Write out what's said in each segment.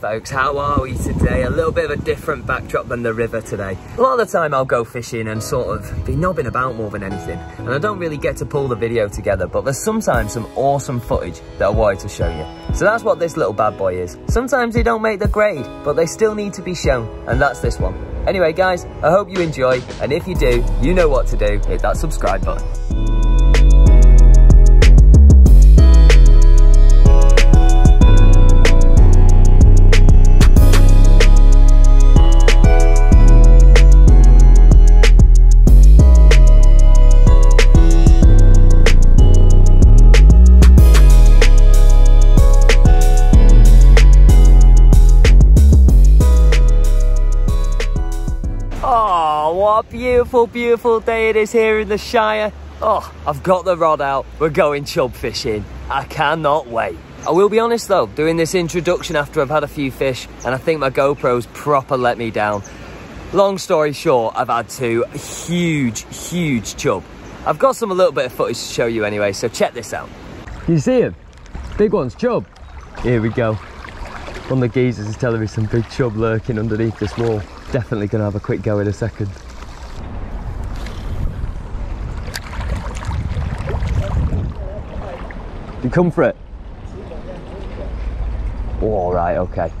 Folks, how are we today? A little bit of a different backdrop than the river today. A lot of the time I'll go fishing and sort of be knobbing about more than anything, and I don't really get to pull the video together, but there's sometimes some awesome footage that I wanted to show you. So that's what this little bad boy is. Sometimes they don't make the grade, but they still need to be shown, and that's this one. Anyway guys, I hope you enjoy, and if you do, you know what to do, hit that subscribe button. What a beautiful, beautiful day it is here in the Shire. Oh, I've got the rod out. We're going chub fishing. I cannot wait. I will be honest though, doing this introduction after I've had a few fish, and I think my GoPro's proper let me down. Long story short, I've had two huge chub. I've got some a little bit of footage to show you anyway, so check this out. You see him? Big one's chub. Here we go. One of the geezers is telling me some big chub lurking underneath this wall. Definitely gonna have a quick go in a second. You come for it? All right, okay.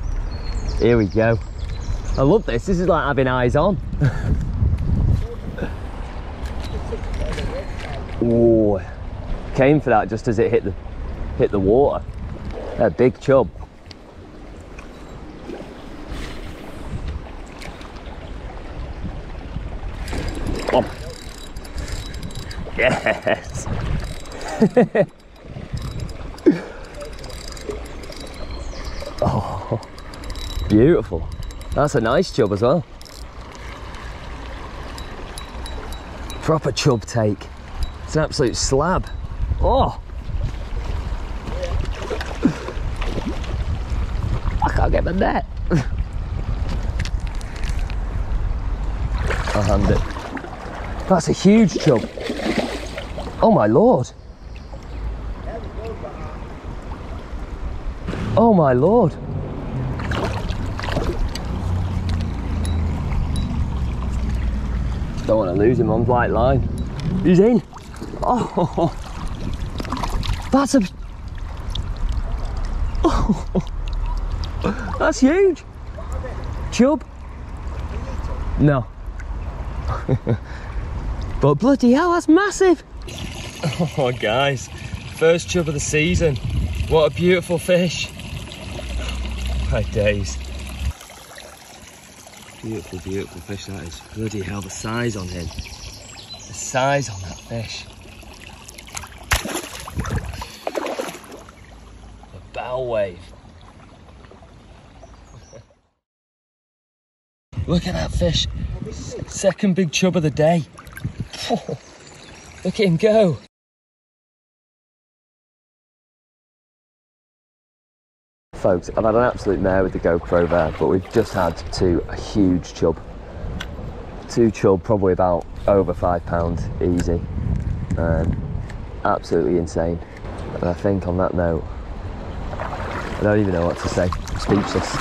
Here we go. I love this. This is like having eyes on. Oh, came for that just as it hit the water. A big chub. Oh. Yes. Oh, beautiful. That's a nice chub as well. Proper chub take. It's an absolute slab. Oh! I can't get my net. I'll hand it. That's a huge chub. Oh my lord. Oh my lord. Don't want to lose him on light line. He's in. Oh, that's a... Oh, that's huge. Chub? No. But bloody hell, that's massive. Oh guys, first chub of the season. What a beautiful fish. My days. Beautiful, beautiful fish that is. Bloody hell, the size on him. The size on that fish. The bow wave. Look at that fish. Second big chub of the day. Oh, look at him go. Folks, I've had an absolute mare with the GoPro there, but we've just had two huge chub. Two chub, probably about over 5 pounds, easy. Absolutely insane. And I think on that note, I don't even know what to say. I'm speechless.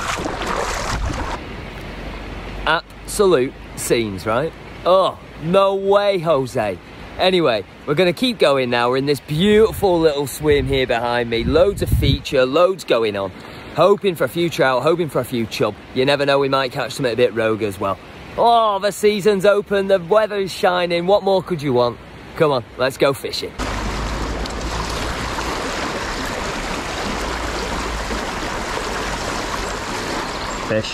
Absolute scenes, right? Oh, no way, Jose. Anyway, we're going to keep going now. We're in this beautiful little swim here behind me. Loads of feature, loads going on. Hoping for a few trout, hoping for a few chub. You never know, we might catch them at a bit rogue as well. Oh, the season's open, the weather is shining. What more could you want? Come on, let's go fishing. Fish,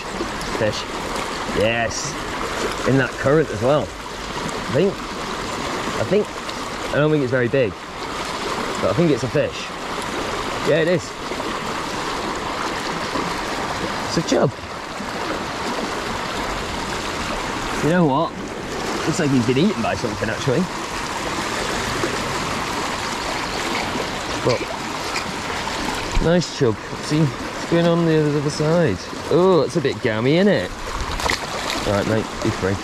fish. Yes. In that current as well. I don't think it's very big, but I think it's a fish. Yeah, it is. It's a chub. You know what? Looks like he's been eaten by something actually. But nice chub. See what's going on the other side. Oh, that's a bit gammy, isn't it? All right, mate, be free.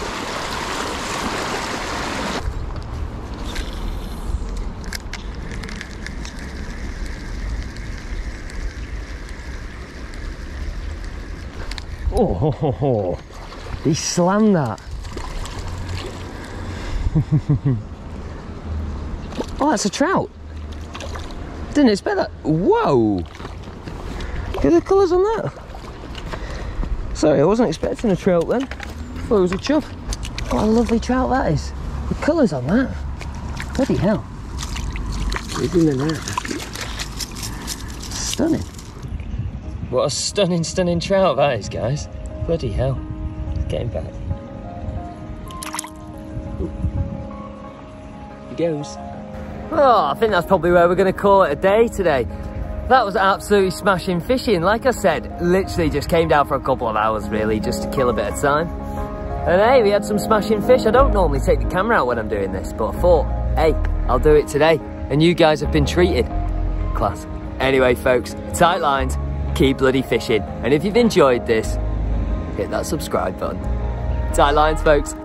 Oh, ho, ho, ho. He slammed that. Oh, that's a trout. Didn't expect that. Whoa! Look at the colours on that. Sorry, I wasn't expecting a trout then. I thought it was a chub. What a lovely trout that is. The colours on that. Bloody hell. It's in the net. Stunning. What a stunning, stunning trout that is, guys. Bloody hell. Get him back. Ooh. He goes. Oh, I think that's probably where we're going to call it a day today. That was absolutely smashing fishing. Like I said, literally just came down for a couple of hours really, just to kill a bit of time. And hey, we had some smashing fish. I don't normally take the camera out when I'm doing this, but I thought, hey, I'll do it today. And you guys have been treated. Class. Anyway, folks, tight lines, keep bloody fishing. And if you've enjoyed this, hit that subscribe button. Tight lines, folks.